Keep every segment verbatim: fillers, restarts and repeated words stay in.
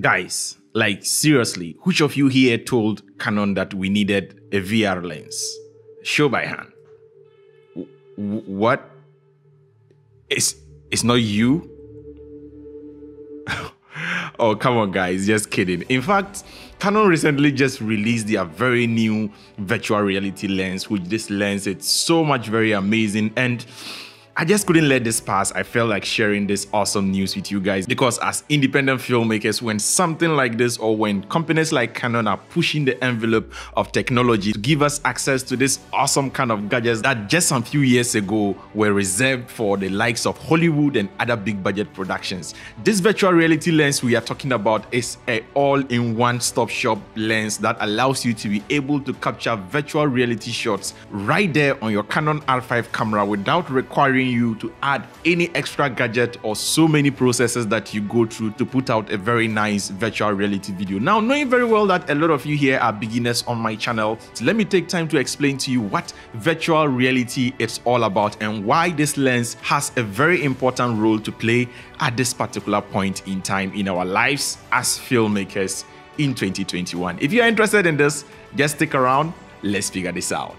Guys, like seriously, which of you here told Canon that we needed a V R lens? Show by hand. W what? It's, it's not you? Oh, come on guys, just kidding. In fact, Canon recently just released their very new virtual reality lens, which this lens is so much very amazing, and I just couldn't let this pass. I felt like sharing this awesome news with you guys because as independent filmmakers, when something like this or when companies like Canon are pushing the envelope of technology to give us access to this awesome kind of gadgets that just some few years ago were reserved for the likes of Hollywood and other big budget productions. This virtual reality lens we are talking about is an all-in-one stop shop lens that allows you to be able to capture virtual reality shots right there on your Canon R five camera without requiring you to add any extra gadget or so many processes that you go through to put out a very nice virtual reality video. Now, knowing very well that a lot of you here are beginners on my channel, so let me take time to explain to you what virtual reality is all about and why this lens has a very important role to play at this particular point in time in our lives as filmmakers in twenty twenty-one. If you are interested in this, just stick around. Let's figure this out.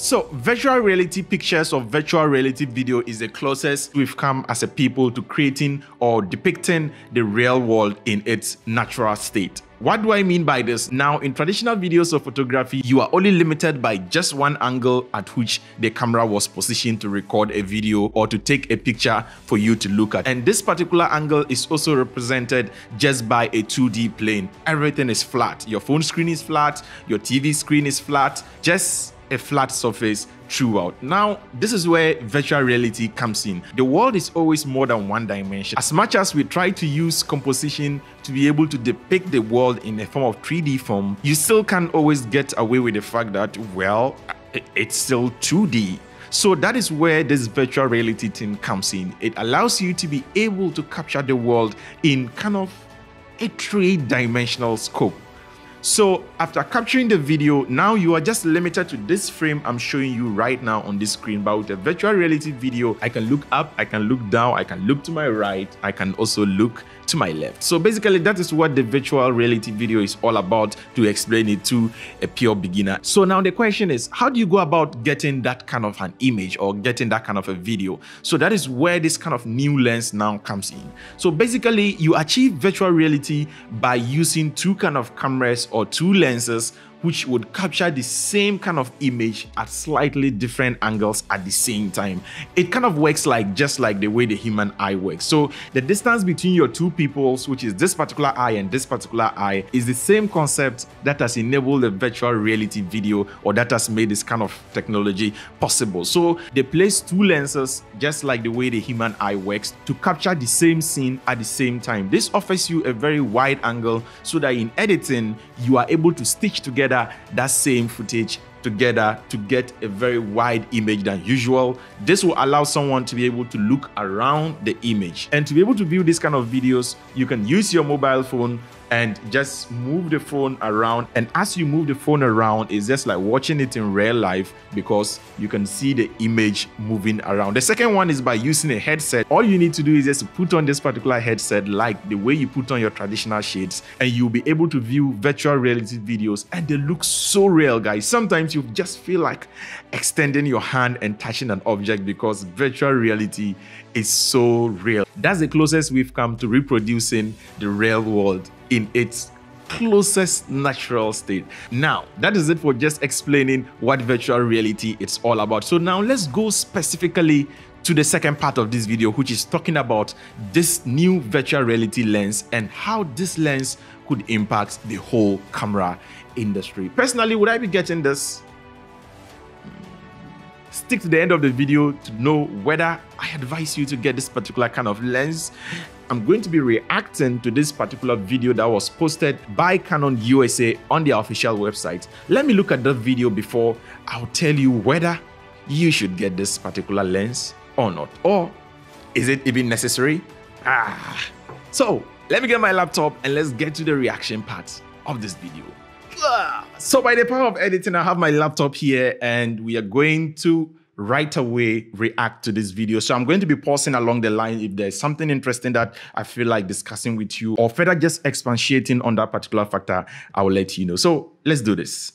So virtual reality pictures or virtual reality video is the closest we've come as a people to creating or depicting the real world in its natural state. What do I mean by this? Now, in traditional videos of photography, you are only limited by just one angle at which the camera was positioned to record a video or to take a picture for you to look at. And this particular angle is also represented just by a two D plane. Everything is flat. Your phone screen is flat. Your T V screen is flat. Just a flat surface throughout. Now, this is where virtual reality comes in. The world is always more than one dimension. As much as we try to use composition to be able to depict the world in a form of three D form, you still can't always get away with the fact that, well, it's still two D. So that is where this virtual reality thing comes in. It allows you to be able to capture the world in kind of a three-dimensional scope. So after capturing the video, now you are just limited to this frame I'm showing you right now on this screen. But with a virtual reality video, I can look up, I can look down, I can look to my right, I can also look to my left. So basically that is what the virtual reality video is all about, to explain it to a pure beginner. So now the question is, how do you go about getting that kind of an image or getting that kind of a video? So that is where this kind of new lens now comes in. So basically you achieve virtual reality by using two kind of cameras or two lenses which would capture the same kind of image at slightly different angles at the same time. It kind of works like just like the way the human eye works. So the distance between your two pupils, which is this particular eye and this particular eye, is the same concept that has enabled the virtual reality video, or that has made this kind of technology possible. So they place two lenses just like the way the human eye works to capture the same scene at the same time. This offers you a very wide angle so that in editing, you are able to stitch together that same footage together to get a very wide image than usual. This will allow someone to be able to look around the image. And to be able to view this kind of videos, you can use your mobile phone and just move the phone around. And as you move the phone around, it's just like watching it in real life because you can see the image moving around. The second one is by using a headset. All you need to do is just put on this particular headset like the way you put on your traditional shades, and you'll be able to view virtual reality videos, and they look so real, guys. Sometimes you just feel like extending your hand and touching an object because virtual reality is so real. That's the closest we've come to reproducing the real world in its closest natural state. Now, that is it for just explaining what virtual reality is all about. So now let's go specifically to the second part of this video, which is talking about this new virtual reality lens and how this lens could impact the whole camera industry. Personally, would I be getting this? Stick to the end of the video to know whether I advise you to get this particular kind of lens. I'm going to be reacting to this particular video that was posted by Canon U S A on their official website. Let me look at that video before I'll tell you whether you should get this particular lens or not. Or is it even necessary? Ah. So let me get my laptop and let's get to the reaction part of this video. So by the power of editing, I have my laptop here and we are going to right away react to this video. So I'm going to be pausing along the line if there's something interesting that I feel like discussing with you or further just expatiating on that particular factor, I will let you know. So let's do this.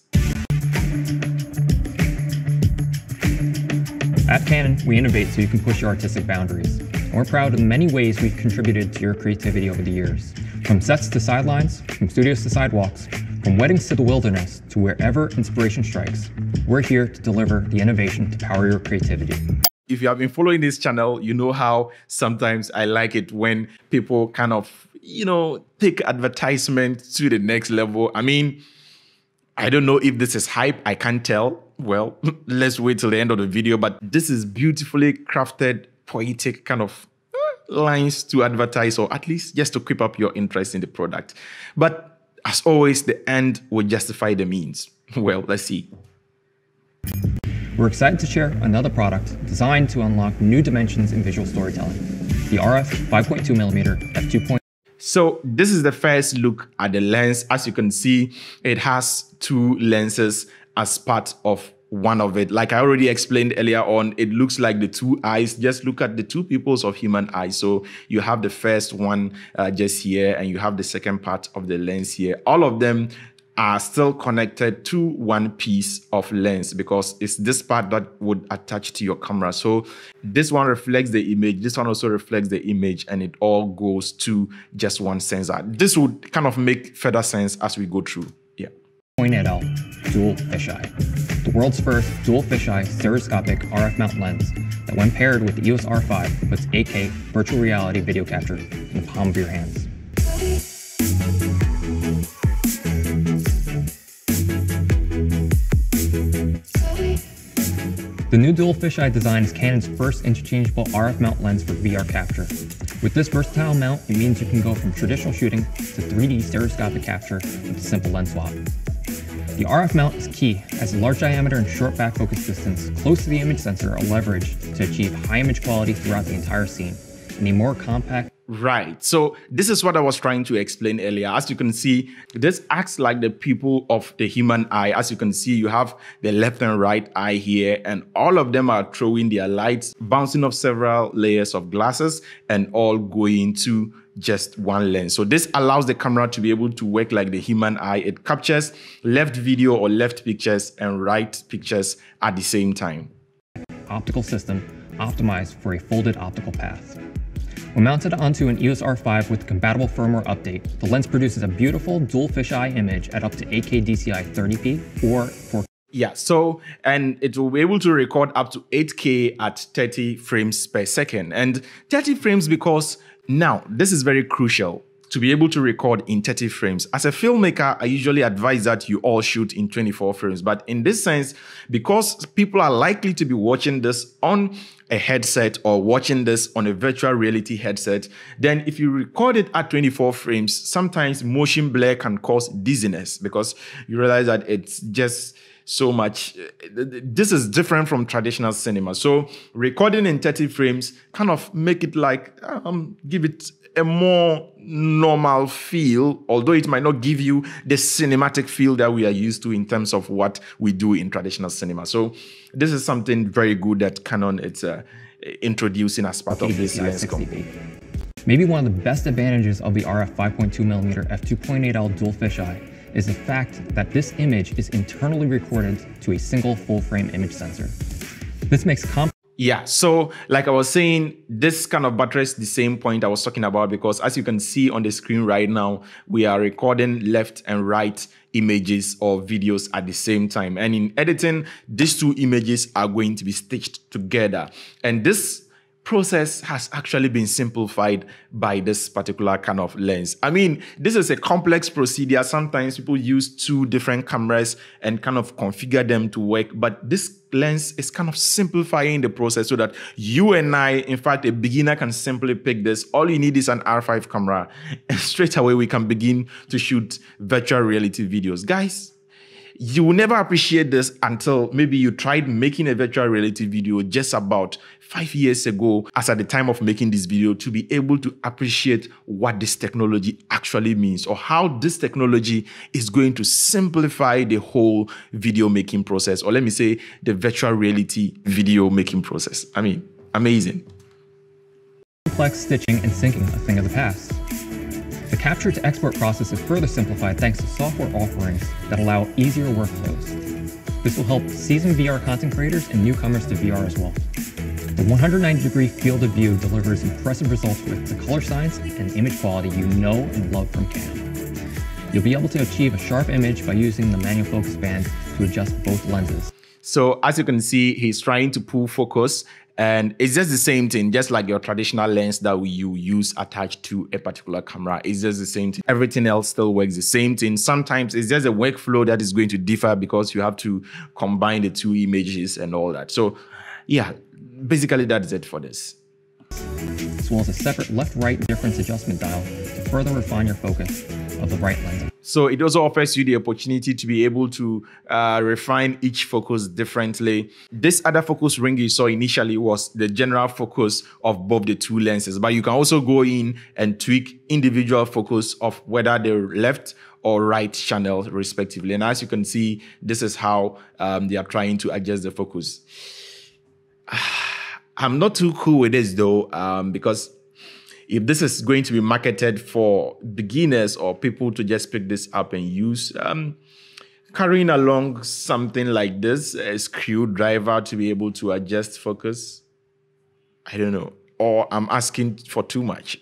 At Canon, we innovate so you can push your artistic boundaries. And we're proud of the many ways we've contributed to your creativity over the years. From sets to sidelines, from studios to sidewalks, from weddings to the wilderness, to wherever inspiration strikes, we're here to deliver the innovation to power your creativity. If you have been following this channel, you know how sometimes I like it when people kind of, you know, take advertisement to the next level. I mean, I don't know if this is hype, I can't tell. Well, let's wait till the end of the video, but this is beautifully crafted, poetic kind of lines to advertise, or at least just to keep up your interest in the product. But as always, the end will justify the means. Well, let's see. We're excited to share another product designed to unlock new dimensions in visual storytelling, the R F five point two millimeter f two point eight. So this is the first look at the lens. As you can see, it has two lenses as part of one of it. Like I already explained earlier on, it looks like the two eyes. Just look at the two pupils of human eye. So you have the first one uh, just here, and you have the second part of the lens here. All of them are still connected to one piece of lens because it's this part that would attach to your camera. So this one reflects the image. This one also reflects the image, and it all goes to just one sensor. This would kind of make further sense as we go through. L dual fisheye. The world's first dual fisheye stereoscopic R F mount lens that when paired with the E O S R five puts eight K virtual reality video capture in the palm of your hands. The new dual fisheye design is Canon's first interchangeable R F mount lens for V R capture. With this versatile mount, it means you can go from traditional shooting to three D stereoscopic capture with a simple lens swap. The R F mount is key, as a large diameter and short back focus distance close to the image sensor are leveraged to achieve high image quality throughout the entire scene, and a more compact. Right, so this is what I was trying to explain earlier. As you can see, this acts like the pupil of the human eye. As you can see, you have the left and right eye here, and all of them are throwing their lights, bouncing off several layers of glasses, and all going to just one lens. So this allows the camera to be able to work like the human eye. It captures left video or left pictures and right pictures at the same time. Optical system optimized for a folded optical path. When mounted onto an E O S R five with compatible firmware update, the lens produces a beautiful dual fisheye image at up to eight K D C I thirty P or four K. Yeah, so, and it will be able to record up to eight K at thirty frames per second. And thirty frames because, now, this is very crucial, to be able to record in thirty frames. As a filmmaker, I usually advise that you all shoot in twenty-four frames. But in this sense, because people are likely to be watching this on a headset or watching this on a virtual reality headset, then if you record it at twenty-four frames, sometimes motion blur can cause dizziness because you realize that it's just so much. This is different from traditional cinema. So recording in thirty frames kind of make it like, um, give it a more normal feel, although it might not give you the cinematic feel that we are used to in terms of what we do in traditional cinema. So this is something very good that Canon is uh, introducing as part of this lens comp. Maybe one of the best advantages of the R F five point two millimeter f two point eight L dual fisheye is the fact that this image is internally recorded to a single full-frame image sensor. This makes comp. Yeah, so like I was saying, this kind of buttresses the same point I was talking about because as you can see on the screen right now, we are recording left and right images or videos at the same time. And in editing, these two images are going to be stitched together. And this process has actually been simplified by this particular kind of lens. I mean, this is a complex procedure. Sometimes people use two different cameras and kind of configure them to work, but this lens is kind of simplifying the process so that you and I, in fact, a beginner can simply pick this. All you need is an R five camera, and straight away we can begin to shoot virtual reality videos. Guys, you will never appreciate this until maybe you tried making a virtual reality video just about five years ago, as at the time of making this video, to be able to appreciate what this technology actually means, or how this technology is going to simplify the whole video making process, or let me say the virtual reality video making process. I mean, amazing. Complex stitching and syncing, a thing of the past. The capture to export process is further simplified thanks to software offerings that allow easier workflows. This will help seasoned V R content creators and newcomers to V R as well. The one hundred ninety degree field of view delivers impressive results with the color science and image quality you know and love from Canon. You'll be able to achieve a sharp image by using the manual focus band to adjust both lenses. So as you can see, he's trying to pull focus, and it's just the same thing, just like your traditional lens that you use attached to a particular camera. It's just the same thing. Everything else still works the same thing. Sometimes it's just a workflow that is going to differ because you have to combine the two images and all that. So yeah, basically that is it for this. As well as a separate left-right difference adjustment dial to further refine your focus of the right lens. So it also offers you the opportunity to be able to uh, refine each focus differently. This other focus ring you saw initially was the general focus of both the two lenses, but you can also go in and tweak individual focus of whether the left or right channel respectively. And as you can see, this is how um, they are trying to adjust the focus. I'm not too cool with this though, um, because if this is going to be marketed for beginners or people to just pick this up and use, um, carrying along something like this, a screwdriver to be able to adjust focus, I don't know. Or I'm asking for too much.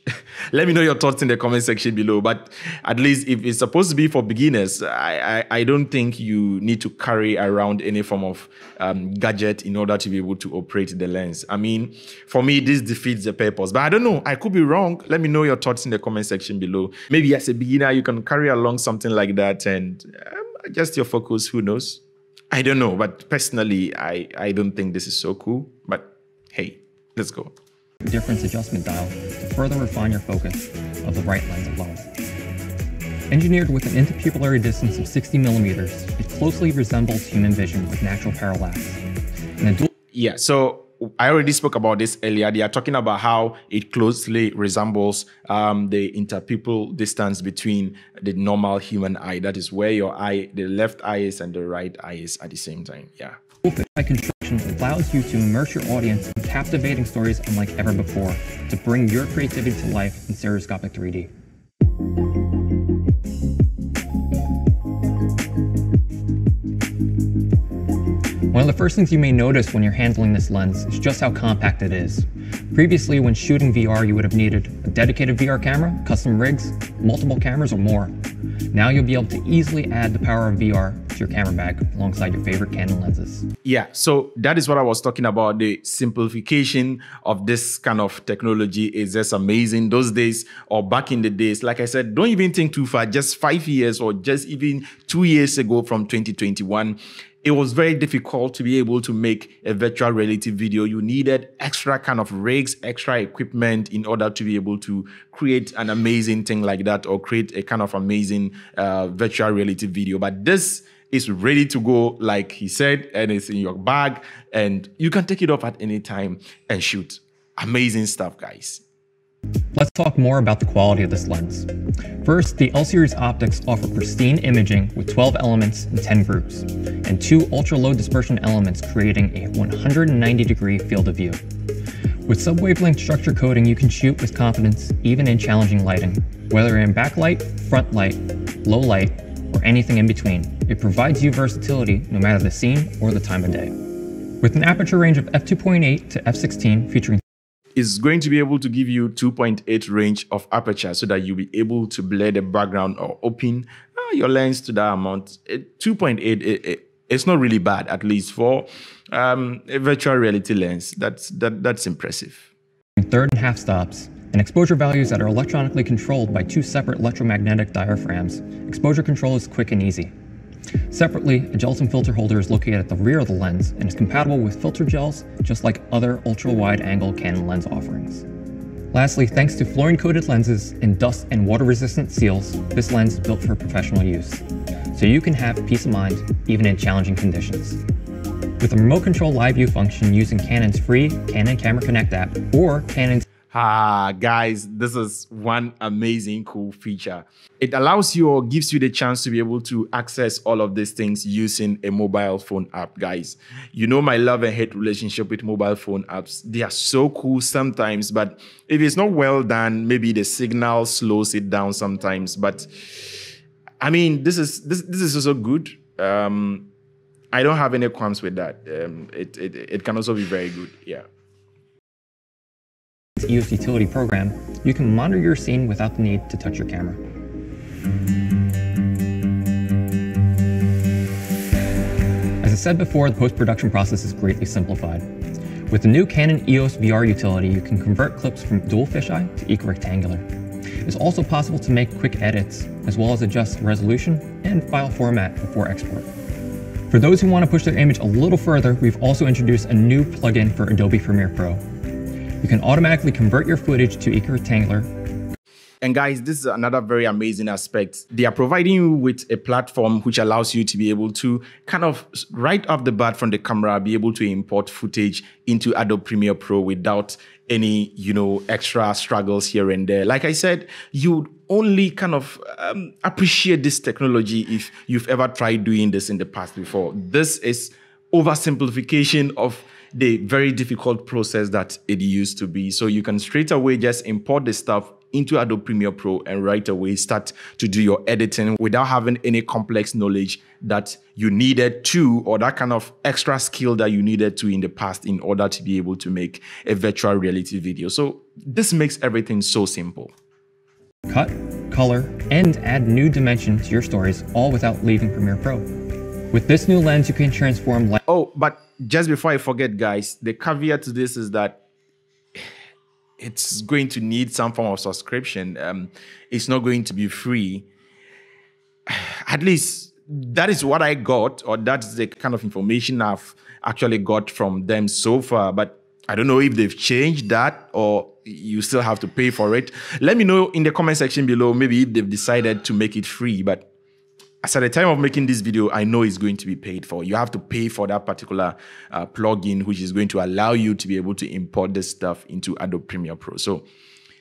Let me know your thoughts in the comment section below. But at least if it's supposed to be for beginners, I, I, I don't think you need to carry around any form of um, gadget in order to be able to operate the lens. I mean, for me, this defeats the purpose. But I don't know. I could be wrong. Let me know your thoughts in the comment section below. Maybe as a beginner, you can carry along something like that and um, adjust your focus. Who knows? I don't know. But personally, I, I don't think this is so cool. But hey, let's go. Difference adjustment dial to further refine your focus of the right lens alone. Engineered with an interpupillary distance of sixty millimeters, it closely resembles human vision with natural parallax. And yeah, so I already spoke about this earlier. They are talking about how it closely resembles um, the interpupil distance between the normal human eye. That is where your eye, the left eye is and the right eye is at the same time. Yeah. Allows you to immerse your audience in captivating stories unlike ever before, to bring your creativity to life in stereoscopic three D. One of the first things you may notice when you're handling this lens is just how compact it is. Previously, when shooting V R, you would have needed a dedicated V R camera, custom rigs, multiple cameras, or more. Now you'll be able to easily add the power of V R to your camera bag alongside your favorite Canon lenses. Yeah, so that is what I was talking about. The simplification of this kind of technology is just amazing. Those days, or back in the days, like I said, don't even think too far, just five years or just even two years ago from twenty twenty-one, it was very difficult to be able to make a virtual reality video. You needed extra kind of rigs, extra equipment in order to be able to create an amazing thing like that, or create a kind of amazing uh, virtual reality video. But this is ready to go, like he said, and it's in your bag, and you can take it off at any time and shoot. Amazing stuff, guys. Let's talk more about the quality of this lens. First, the L-series optics offer pristine imaging with twelve elements and ten groups, and two ultra-low dispersion elements creating a one hundred ninety degree field of view. With sub-wavelength structure coding, you can shoot with confidence even in challenging lighting. Whether in backlight, front light, low light, or anything in between, it provides you versatility no matter the scene or the time of day. With an aperture range of f two point eight to f sixteen featuring is going to be able to give you two point eight range of aperture so that you'll be able to blur the background or open uh, your lens to that amount. two point eight, it, it, it's not really bad, at least for um, a virtual reality lens. That's, that, that's impressive. Third and half stops and exposure values that are electronically controlled by two separate electromagnetic diaphragms. Exposure control is quick and easy. Separately, a gelatin filter holder is located at the rear of the lens and is compatible with filter gels, just like other ultra-wide angle Canon lens offerings. Lastly, thanks to fluorine-coated lenses and dust and water-resistant seals, this lens is built for professional use, so you can have peace of mind even in challenging conditions. With a remote control live view function using Canon's free Canon Camera Connect app or Canon's... Ah, guys, this is one amazing cool feature. It allows you or gives you the chance to be able to access all of these things using a mobile phone app, guys. You know my love and hate relationship with mobile phone apps. They are so cool sometimes, but if it's not well done, maybe the signal slows it down sometimes. But I mean, this is this this is also good. Um, I don't have any qualms with that. Um, it, it it can also be very good, yeah. E O S Utility program, you can monitor your scene without the need to touch your camera. As I said before, the post-production process is greatly simplified. With the new Canon E O S V R Utility, you can convert clips from dual fisheye to equirectangular. It's also possible to make quick edits, as well as adjust resolution and file format before export. For those who want to push their image a little further, we've also introduced a new plugin for Adobe Premiere Pro. You can automatically convert your footage to equirectangular. And guys, this is another very amazing aspect. They are providing you with a platform which allows you to be able to kind of right off the bat from the camera, be able to import footage into Adobe Premiere Pro without any, you know, extra struggles here and there. Like I said, you only kind of um, appreciate this technology if you've ever tried doing this in the past before. This is oversimplification of the very difficult process that it used to be. So you can straight away just import the stuff into Adobe Premiere Pro and right away start to do your editing without having any complex knowledge that you needed to, or that kind of extra skill that you needed to in the past in order to be able to make a virtual reality video. So this makes everything so simple. Cut, color, and add new dimension to your stories, all without leaving Premiere Pro. With this new lens, you can transform light. Oh, but just before I forget, guys, the caveat to this is that it's going to need some form of subscription. Um, it's not going to be free. At least that is what I got, or that's the kind of information I've actually got from them so far. But I don't know if they've changed that or you still have to pay for it. Let me know in the comment section below, maybe if they've decided to make it free, but as at the time of making this video, I know it's going to be paid for. You have to pay for that particular uh, plugin, which is going to allow you to be able to import this stuff into Adobe Premiere Pro. So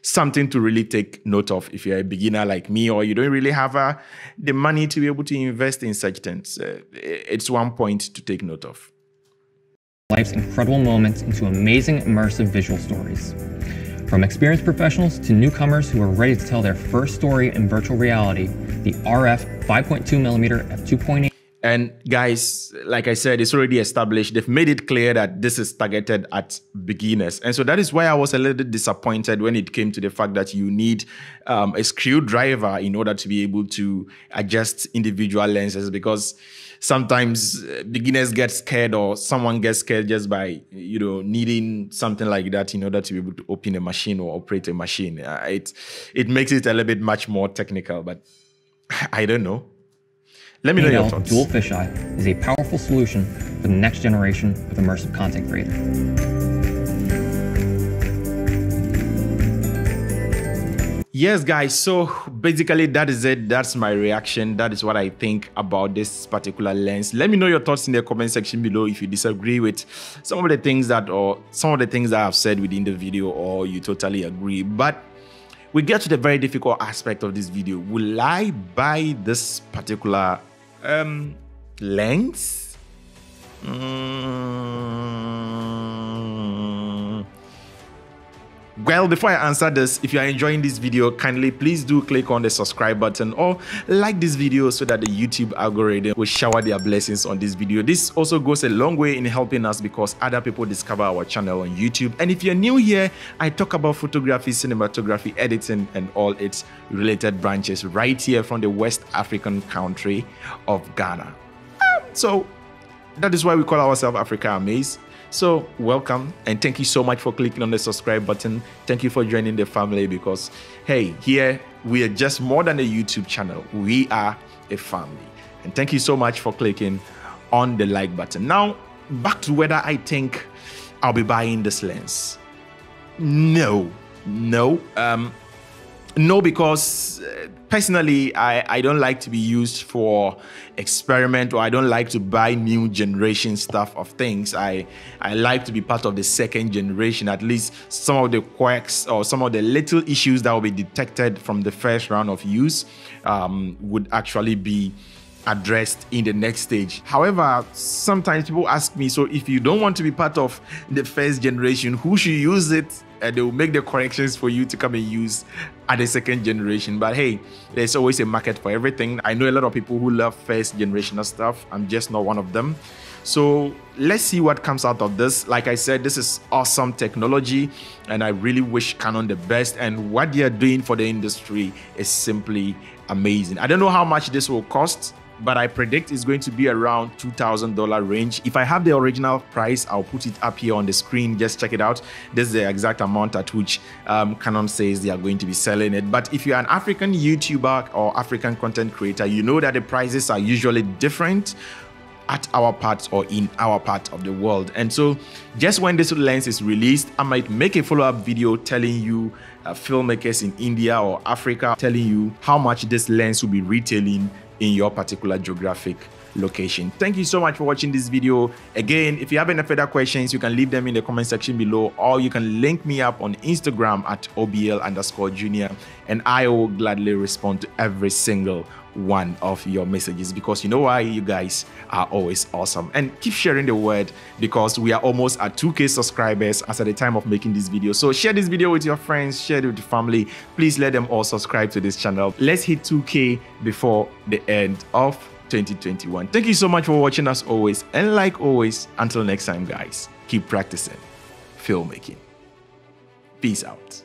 something to really take note of if you're a beginner like me, or you don't really have uh, the money to be able to invest in such things. Uh, it's one point to take note of. Life's incredible moments into amazing immersive visual stories. From experienced professionals to newcomers who are ready to tell their first story in virtual reality, the R F five point two millimeter f two point eight. And guys, like I said, it's already established. They've made it clear that this is targeted at beginners. And so that is why I was a little bit disappointed when it came to the fact that you need um, a screwdriver in order to be able to adjust individual lenses, because sometimes beginners get scared, or someone gets scared just by, you know, needing something like that in order to be able to open a machine or operate a machine. Uh, it, it makes it a little bit much more technical, but I don't know. Let me know your thoughts. Dual fisheye is a powerful solution for the next generation of immersive content creators. Yes, guys, so basically that is it. That's my reaction. That is what I think about this particular lens. Let me know your thoughts in the comment section below if you disagree with some of the things that, or some of the things that I've said within the video, or you totally agree. But we get to the very difficult aspect of this video. Will I buy this particular um, lens? Mm. Well, before I answer this, if you are enjoying this video, kindly please do click on the subscribe button or like this video so that the YouTube algorithm will shower their blessings on this video. This also goes a long way in helping us because other people discover our channel on YouTube. And if you're new here, I talk about photography, cinematography, editing, and all its related branches right here from the West African country of Ghana. Um, so that is why we call ourselves Africa Amaze. So welcome, and thank you so much for clicking on the subscribe button. Thank you for joining the family, because hey, here we are just more than a YouTube channel. We are a family. And thank you so much for clicking on the like button. Now, back to whether I think I'll be buying this lens. No, No. Um, no, because personally, I, I don't like to be used for experiment, or I don't like to buy new generation stuff of things. I, I like to be part of the second generation, at least some of the quirks or some of the little issues that will be detected from the first round of use um, would actually be addressed in the next stage. However, sometimes people ask me, so if you don't want to be part of the first generation, who should use it? And they will make the corrections for you to come and use at the second generation. But hey, there's always a market for everything. I know a lot of people who love first generational stuff. I'm just not one of them. So let's see what comes out of this. Like I said, this is awesome technology, and I really wish Canon the best, and what they are doing for the industry is simply amazing. I don't know how much this will cost, but I predict it's going to be around two thousand dollars range. If I have the original price, I'll put it up here on the screen. Just check it out. This is the exact amount at which um, Canon says they are going to be selling it. But if you're an African YouTuber or African content creator, you know that the prices are usually different at our part or in our part of the world. And so just when this lens is released, I might make a follow-up video telling you uh, filmmakers in India or Africa, telling you how much this lens will be retailing in your particular geographic location. Thank you so much for watching this video. Again, if you have any further questions, you can leave them in the comment section below, or you can link me up on Instagram at obl underscore junior, and I will gladly respond to every single one of your messages, because you know why? You guys are always awesome. And keep sharing the word, because we are almost at two K subscribers as at the time of making this video. So share this video with your friends, share it with your family. Please let them all subscribe to this channel. Let's hit two K before the end of twenty twenty-one. Thank you so much for watching as always, and like always, until next time guys, keep practicing filmmaking. Peace out.